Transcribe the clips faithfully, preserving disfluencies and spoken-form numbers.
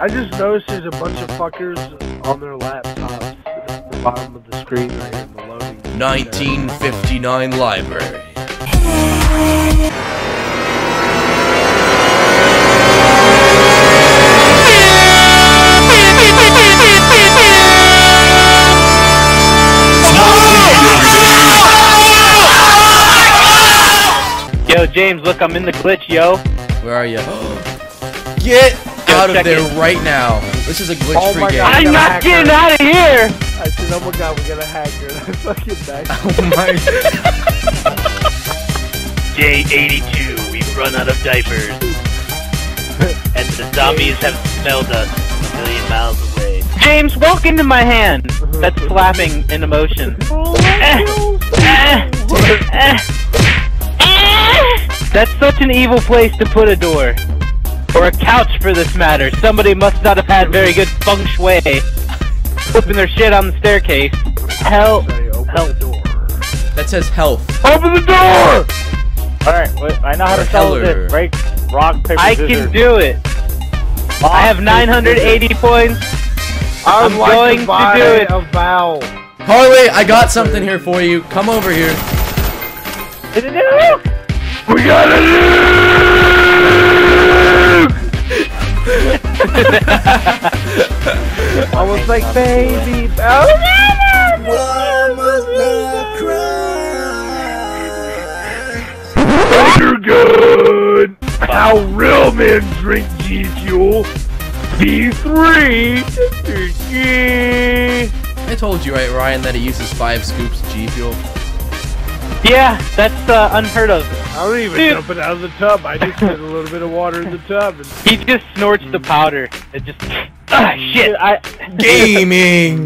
I just noticed there's a bunch of fuckers on their laptops at the bottom of the screen right in the loading. nineteen fifty-nine library. Yo, James, look, I'm in the glitch, yo. Where are you? Get yo, out of there it. right now. This is a glitch oh free my God, game. I'm not getting out of here. I said, oh my God, we got a hacker. That's fucking back. Oh my God. Day eighty-two, we've run out of diapers. And the zombies have smelled us a million miles away. James, walk into my hand. That's flapping in emotion. Oh, eh, eh, eh. That's such an evil place to put a door. Or a couch for this matter. Somebody must not have had very good feng shui. Flipping their shit on the staircase. Help. Help. That says health. Open the door! Alright, wait, I know how to sell this. Break, rock, paper, scissors. I can do it. I have nine hundred eighty points. I'm going to do it. Harley, I got something here for you. Come over here. We got a nuke! I was like, baby, oh no, no, why must I cry? You're good. How real men drink G Fuel. B three. I told you, right, Ryan, that it uses five scoops of G Fuel. Yeah, that's uh, unheard of. I don't even Dude. dump it out of the tub. I just put a little bit of water in the tub. And he just snorts the powder. It just. Ah, shit! I. Gaming!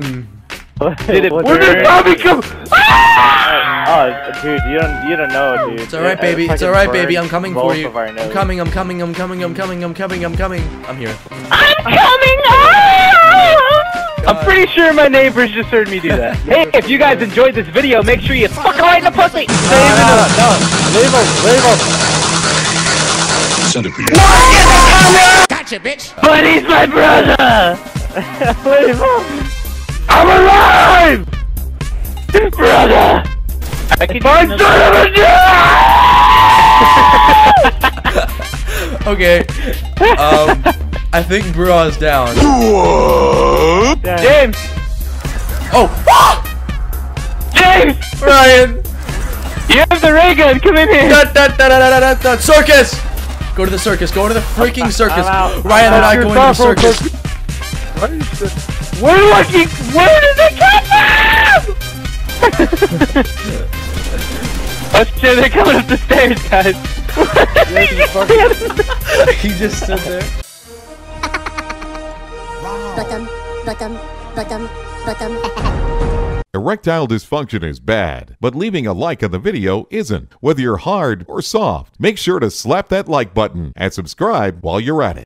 Did it Where did Bobby come? Ah! Oh, dude, you don't, you don't know, dude. It's alright, baby. It's alright, baby. I'm coming for you. I'm coming, I'm coming, I'm coming, I'm coming, I'm coming, I'm coming. I'm here. I'm coming! I'm pretty sure my neighbors just heard me do that. Hey, if you guys enjoyed this video, make sure you fuck right in the pussy! No, no, no, leave him, leave him! Send it for you. No! Gotcha, bitch! But he's my brother! Leave him! I'm alive! Brother! I can find son of a Okay, um, I think Bruh's down. James! Oh! James! Ryan! You have the ray gun, come in here! Da, da, da, da, da, da, da. Circus! Go to the circus, go to the freaking circus! I'm Ryan and I go into the circus! What is this? Where do I keep- Where did they come from?! Oh shit, they're coming up the stairs, guys! He just stood there. Bottom, bottom, bottom, bottom. Erectile dysfunction is bad, but leaving a like on the video isn't. Whether you're hard or soft, make sure to slap that like button and subscribe while you're at it.